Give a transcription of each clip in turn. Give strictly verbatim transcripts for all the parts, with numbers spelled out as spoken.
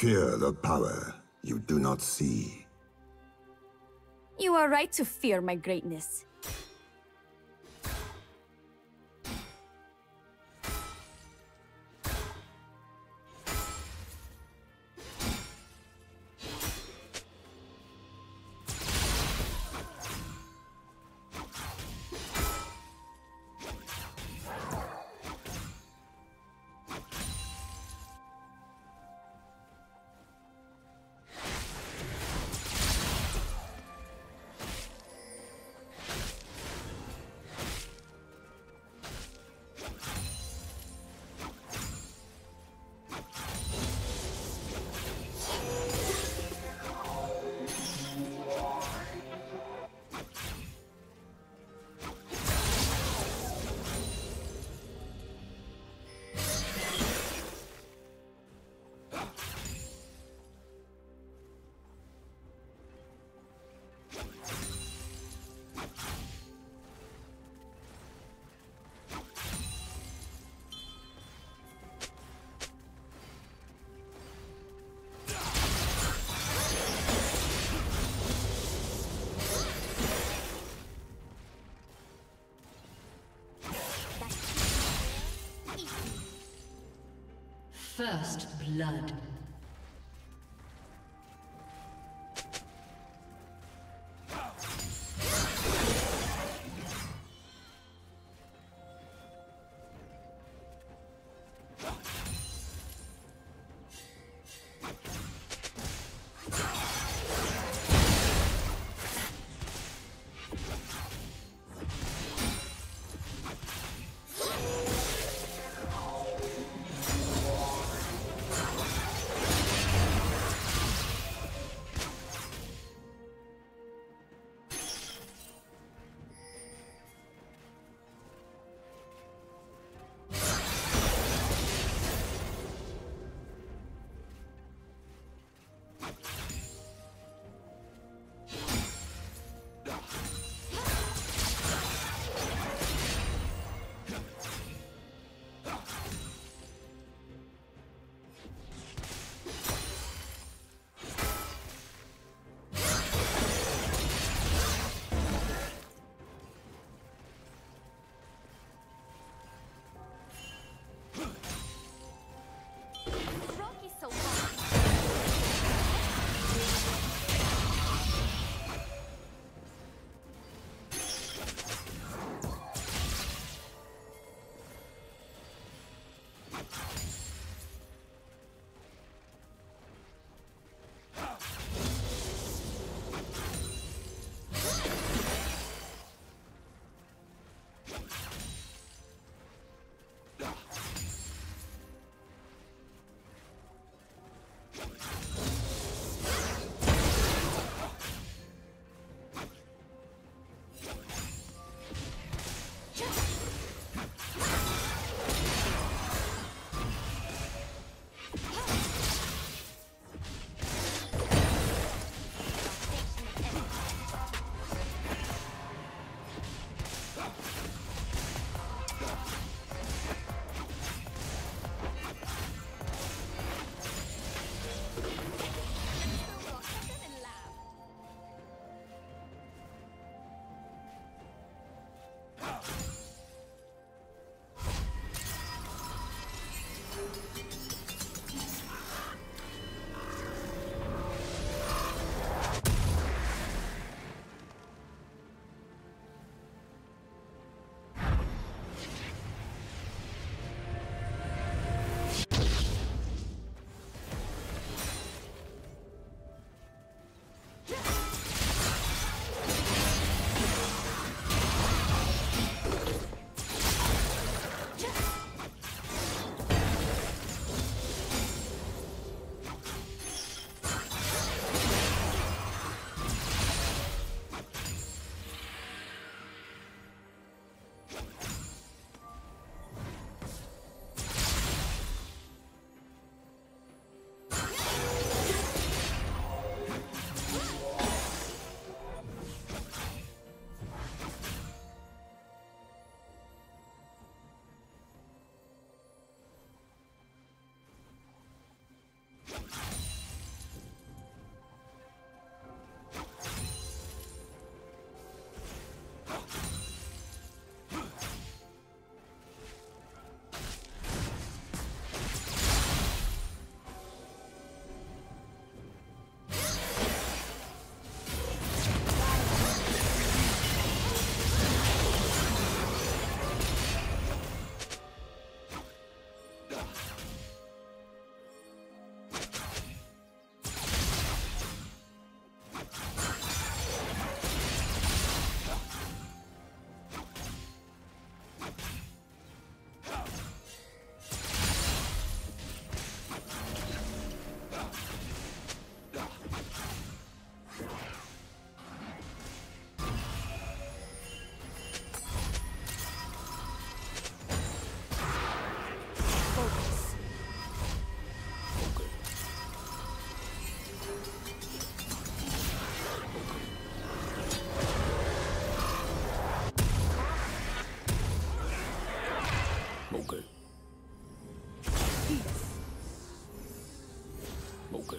Fear the power you do not see. You are right to fear my greatness. First blood. smoker.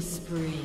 Spree.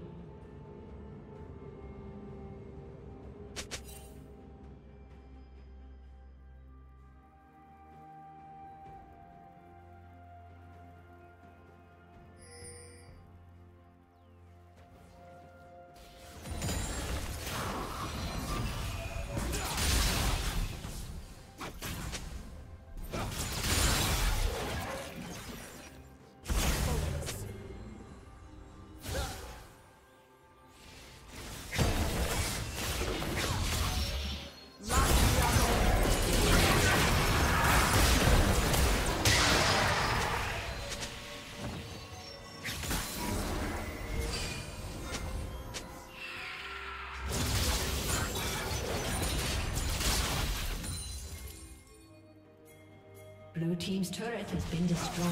Blue team's turret has been destroyed.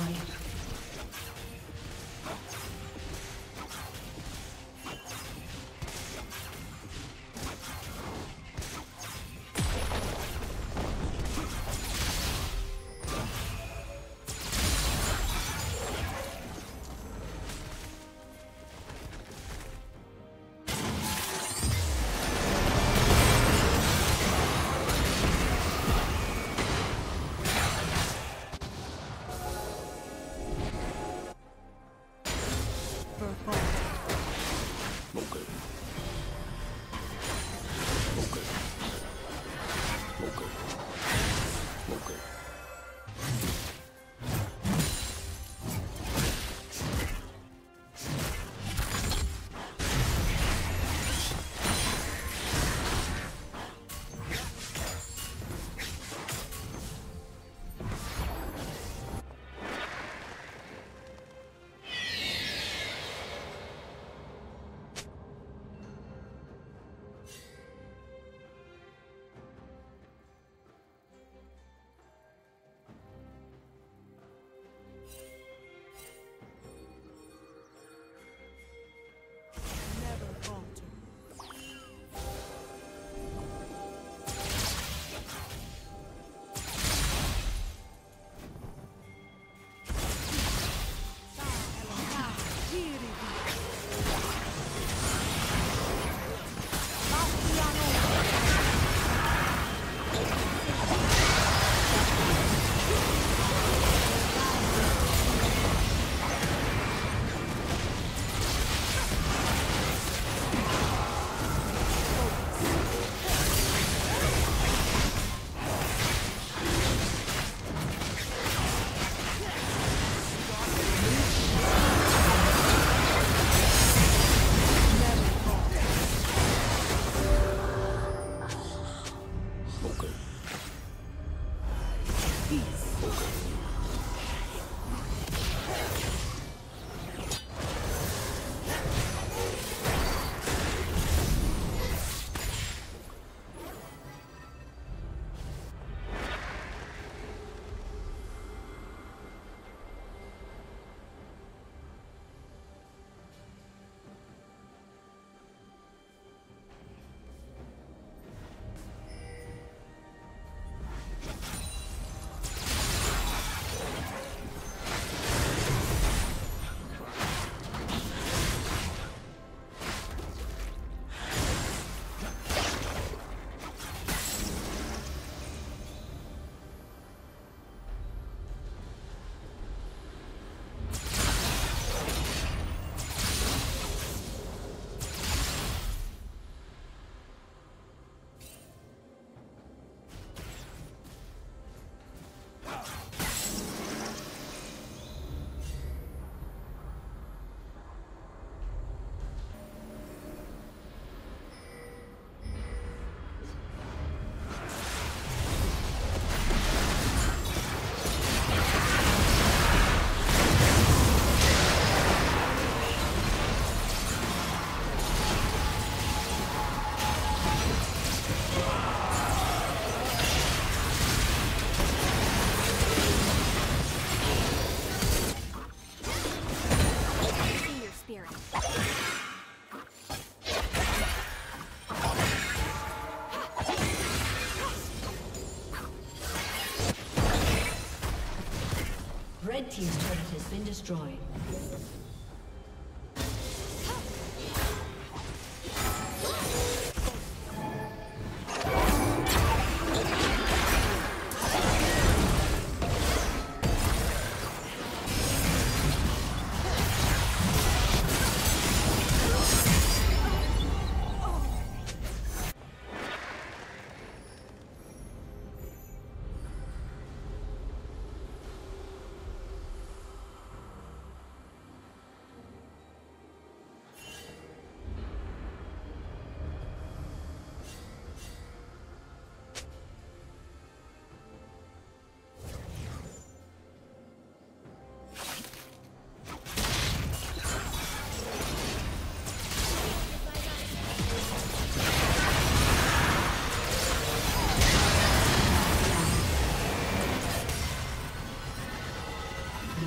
Red team's turret has been destroyed.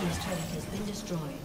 Destroyed. Has been destroyed.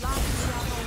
Last level.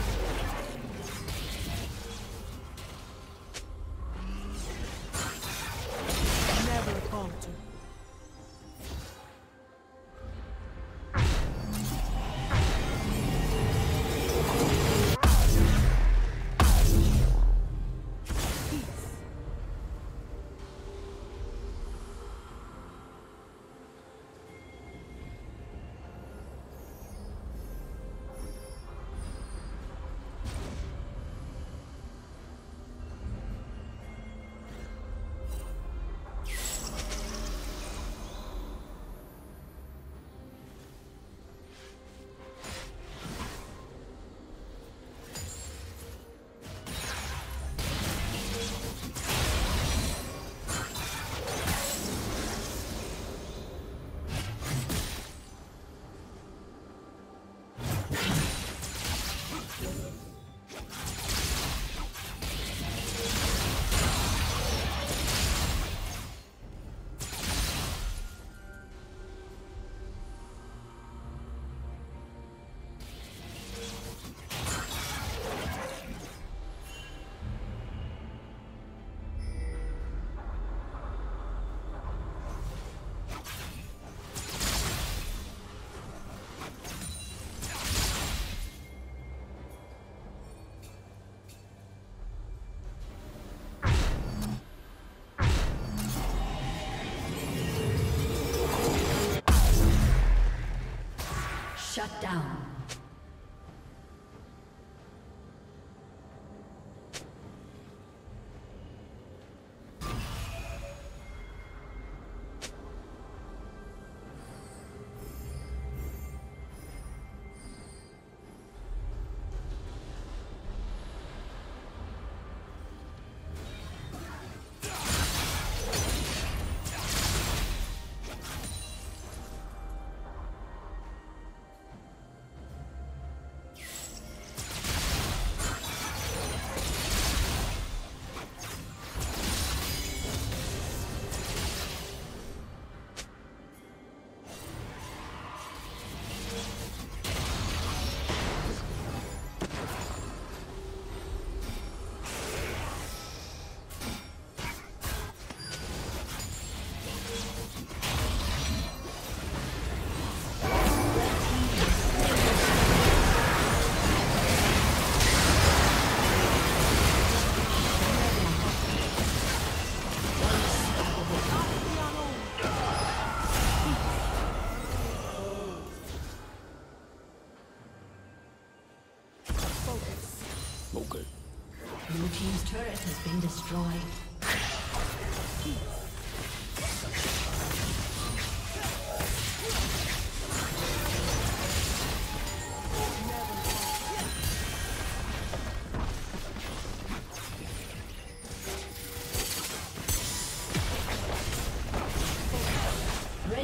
Blue team's turret has been destroyed.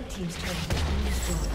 Team's turret has been destroyed.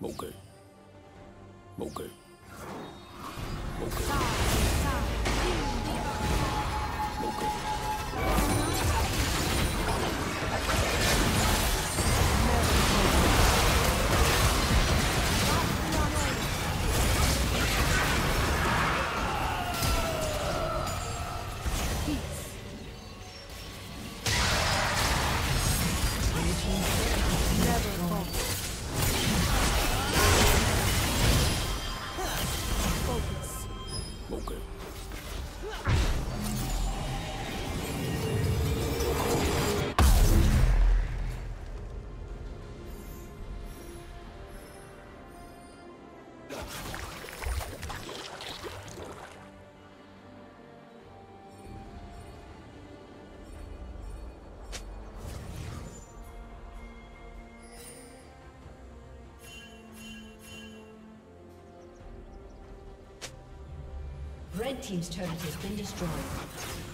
Okay. Okay. Okay. Red team's turret has been destroyed.